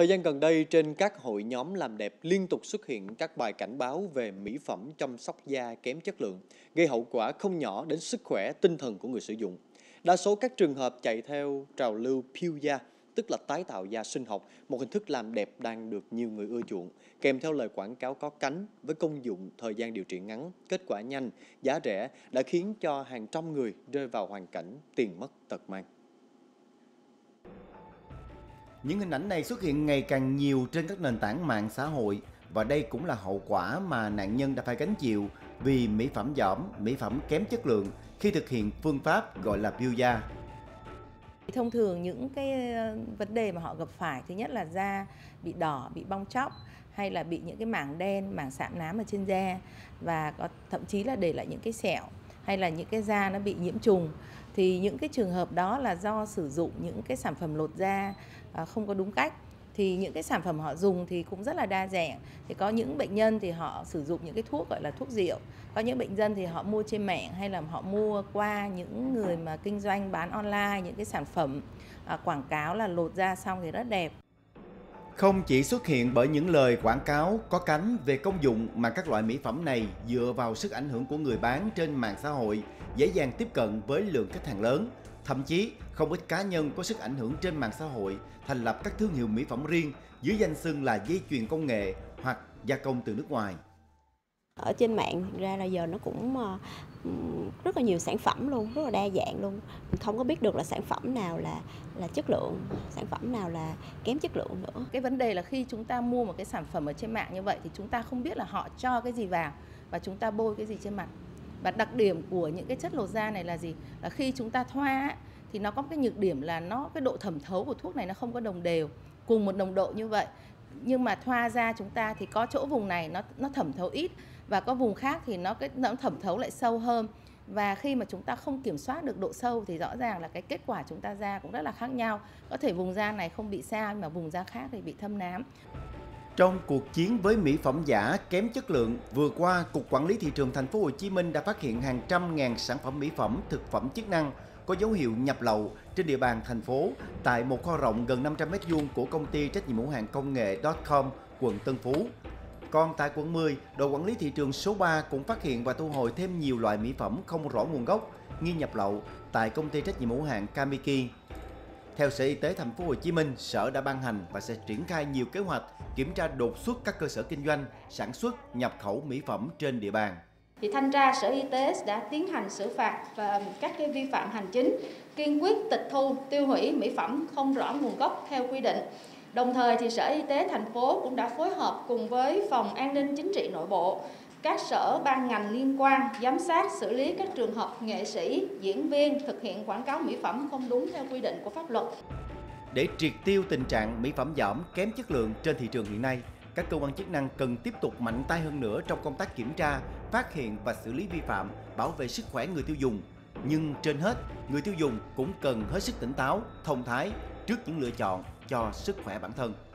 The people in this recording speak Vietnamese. Thời gian gần đây, trên các hội nhóm làm đẹp liên tục xuất hiện các bài cảnh báo về mỹ phẩm chăm sóc da kém chất lượng, gây hậu quả không nhỏ đến sức khỏe, tinh thần của người sử dụng. Đa số các trường hợp chạy theo trào lưu peel da, tức là tái tạo da sinh học, một hình thức làm đẹp đang được nhiều người ưa chuộng, kèm theo lời quảng cáo có cánh với công dụng thời gian điều trị ngắn, kết quả nhanh, giá rẻ đã khiến cho hàng trăm người rơi vào hoàn cảnh tiền mất tật mang. Những hình ảnh này xuất hiện ngày càng nhiều trên các nền tảng mạng xã hội và đây cũng là hậu quả mà nạn nhân đã phải gánh chịu vì mỹ phẩm dởm, mỹ phẩm kém chất lượng khi thực hiện phương pháp gọi là peel da. Thông thường những cái vấn đề mà họ gặp phải, thứ nhất là da bị đỏ, bị bong tróc hay là bị những cái mảng đen, mảng sạm nám ở trên da và có thậm chí là để lại những cái sẹo hay là những cái da nó bị nhiễm trùng. Thì những cái trường hợp đó là do sử dụng những cái sản phẩm lột da không có đúng cách. Thì những cái sản phẩm họ dùng thì cũng rất là đa dạng. Thì có những bệnh nhân thì họ sử dụng những cái thuốc gọi là thuốc rượu. Có những bệnh nhân thì họ mua trên mạng hay là họ mua qua những người mà kinh doanh bán online những cái sản phẩm quảng cáo là lột da xong thì rất đẹp. Không chỉ xuất hiện bởi những lời quảng cáo có cánh về công dụng mà các loại mỹ phẩm này dựa vào sức ảnh hưởng của người bán trên mạng xã hội dễ dàng tiếp cận với lượng khách hàng lớn. Thậm chí, không ít cá nhân có sức ảnh hưởng trên mạng xã hội thành lập các thương hiệu mỹ phẩm riêng dưới danh xưng là dây chuyền công nghệ hoặc gia công từ nước ngoài. Ở trên mạng ra là giờ nó cũng rất là nhiều sản phẩm luôn, rất là đa dạng luôn. Mình không có biết được là sản phẩm nào là chất lượng, sản phẩm nào là kém chất lượng nữa. Cái vấn đề là khi chúng ta mua một cái sản phẩm ở trên mạng như vậy thì chúng ta không biết là họ cho cái gì vào và chúng ta bôi cái gì trên mặt. Và đặc điểm của những cái chất lột da này là gì? Là khi chúng ta thoa thì nó có cái nhược điểm là cái độ thẩm thấu của thuốc này nó không có đồng đều, cùng một nồng độ như vậy. Nhưng mà thoa da chúng ta thì có chỗ vùng này nó thẩm thấu ít và có vùng khác thì nó thẩm thấu lại sâu hơn. Và khi mà chúng ta không kiểm soát được độ sâu thì rõ ràng là cái kết quả chúng ta ra cũng rất là khác nhau. Có thể vùng da này không bị sao nhưng mà vùng da khác thì bị thâm nám. Trong cuộc chiến với mỹ phẩm giả kém chất lượng, vừa qua Cục Quản lý Thị trường TP.HCM đã phát hiện hàng trăm ngàn sản phẩm mỹ phẩm, thực phẩm chức năng có dấu hiệu nhập lậu trên địa bàn thành phố tại một kho rộng gần 500 m² của công ty trách nhiệm hữu hạn công nghệ .com, quận Tân Phú. Còn tại quận 10, đội quản lý thị trường số 3 cũng phát hiện và thu hồi thêm nhiều loại mỹ phẩm không rõ nguồn gốc nghi nhập lậu tại công ty trách nhiệm hữu hạn Kamiki. Theo Sở Y tế TP.HCM, Sở đã ban hành và sẽ triển khai nhiều kế hoạch kiểm tra đột xuất các cơ sở kinh doanh, sản xuất, nhập khẩu mỹ phẩm trên địa bàn. Thì thanh tra Sở Y tế đã tiến hành xử phạt và các cái vi phạm hành chính, kiên quyết tịch thu, tiêu hủy mỹ phẩm không rõ nguồn gốc theo quy định. Đồng thời thì Sở Y tế thành phố cũng đã phối hợp cùng với Phòng An ninh Chính trị Nội bộ, các sở ban ngành liên quan giám sát xử lý các trường hợp nghệ sĩ, diễn viên thực hiện quảng cáo mỹ phẩm không đúng theo quy định của pháp luật. Để triệt tiêu tình trạng mỹ phẩm dởm kém chất lượng trên thị trường hiện nay, các cơ quan chức năng cần tiếp tục mạnh tay hơn nữa trong công tác kiểm tra, phát hiện và xử lý vi phạm, bảo vệ sức khỏe người tiêu dùng. Nhưng trên hết, người tiêu dùng cũng cần hết sức tỉnh táo, thông thái trước những lựa chọn cho sức khỏe bản thân.